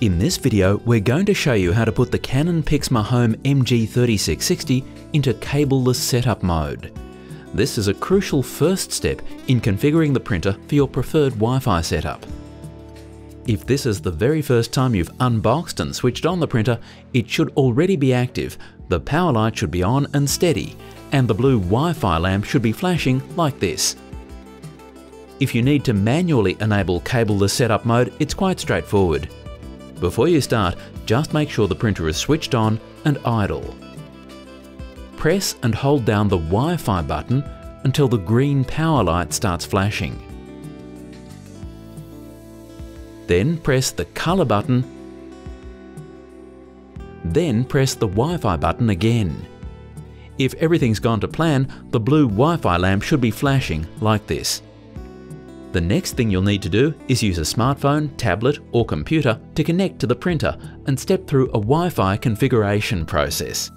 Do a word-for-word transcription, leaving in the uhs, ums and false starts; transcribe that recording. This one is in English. In this video, we're going to show you how to put the Canon Pixma Home M G thirty-six sixty into cableless setup mode. This is a crucial first step in configuring the printer for your preferred Wi-Fi setup. If this is the very first time you've unboxed and switched on the printer, it should already be active, the power light should be on and steady, and the blue Wi-Fi lamp should be flashing like this. If you need to manually enable cableless setup mode, it's quite straightforward. Before you start, just make sure the printer is switched on and idle. Press and hold down the Wi-Fi button until the green power light starts flashing. Then press the colour button. Then press the Wi-Fi button again. If everything's gone to plan, the blue Wi-Fi lamp should be flashing like this. The next thing you'll need to do is use a smartphone, tablet or computer to connect to the printer and step through a Wi-Fi configuration process.